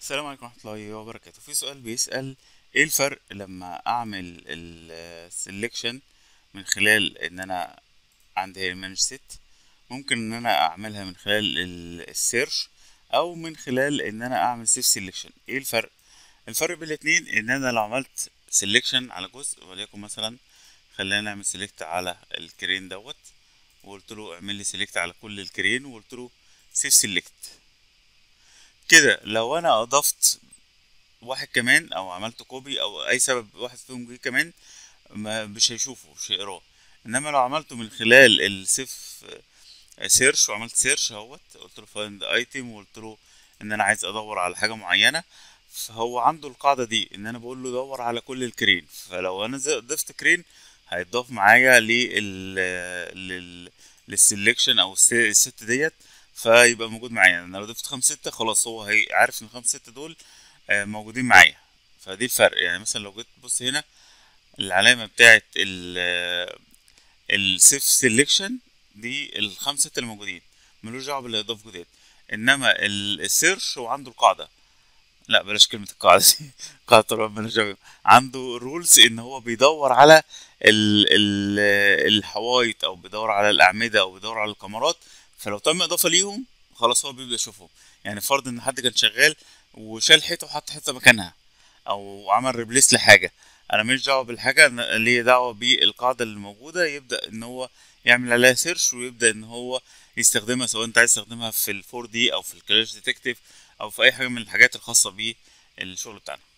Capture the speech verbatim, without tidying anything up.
السلام عليكم ورحمة الله وبركاته. في سؤال بيسأل ايه الفرق لما اعمل السلكشن من خلال ان انا عندي مانج سيت، ممكن ان انا اعملها من خلال السيرش او من خلال ان انا اعمل سيف سلكشن. ايه الفرق؟ الفرق بين الاتنين ان انا لو عملت سلكشن على جزء، وليكن مثلا خلينا نعمل سيلكت على الكرين دوت، وقلت له اعمل لي سيلكت على كل الكرين، وقلت له سيف سلكت كده. لو انا اضفت واحد كمان او عملت كوبي او اي سبب واحد فيهم جه كمان مش هيشوفه مش هيقراه، انما لو عملته من خلال السيف سيرش وعملت سيرش اهوت، قلت له فايند ايتم وقلت له ان انا عايز ادور على حاجه معينه، فهو عنده القاعده دي ان انا بقول له دور على كل الكرين، فلو انا ضفت كرين هيتضاف معايا لل للسلكشن او الست ديت، فيبقى موجود معايا. انا لو ضفت خمسة ستة خلاص هو هيعرف ان خمسة ستة دول موجودين معايا. فدي الفرق. يعني مثلا لو جيت تبص هنا العلامة بتاعت السيف سيلكشن دي الخمسة ستة اللي موجودين ملوش دعوة باللي هيضاف جديد، انما السيرش هو عنده القاعدة، لا بلاش كلمة القاعدة دي قاعدة طبعا ملوش دعوة، عنده رولز ان هو بيدور على الحوايط او بيدور على الأعمدة او بيدور على الكاميرات، فلو تم اضافه ليهم خلاص هو بيبدا يشوفهم. يعني فرض ان حد كان شغال وشال حيطه وحط حيطه مكانها او عمل ريبليس لحاجه، انا مش دعوه بالحاجه، انا ليه دعوه بالقاعده اللي موجوده، يبدا ان هو يعمل عليها سيرش ويبدا ان هو يستخدمها، سواء انت عايز تستخدمها في الفور دي او في الكلاش ديتكتيف او في اي حاجه من الحاجات الخاصه بالشغل بتاعنا.